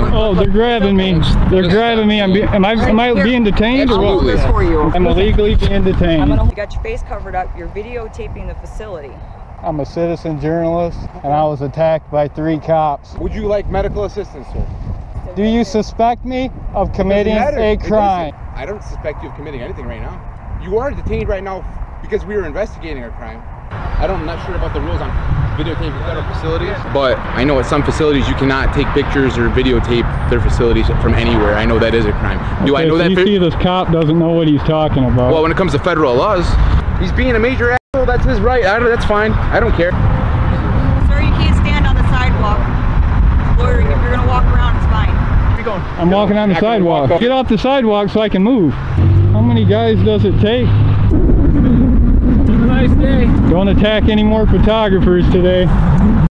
Oh, they're grabbing me. They're grabbing me. Am I being detained or what? I'm illegally being detained. You got your face covered up. You're videotaping the facility. I'm a citizen journalist, and I was attacked by 3 cops. Would you like medical assistance, sir? Do you suspect me of committing a crime? I don't suspect you of committing anything right now. You are detained right now because we are investigating a crime. I'm not sure about the rules on videotaping federal facilities, but I know at some facilities you cannot take pictures or videotape their facilities from anywhere. I know that is a crime. Okay, I know so that you see this cop doesn't know what he's talking about. Well, when it comes to federal laws, he's being a major asshole. That's his right. That's fine. I don't care. Sir, you can't stand on the sidewalk. Or if you're going to walk around, it's fine. I'm walking on the sidewalk. Get off the sidewalk so I can move. How many guys does it take? Have a nice day. Don't attack any more photographers today.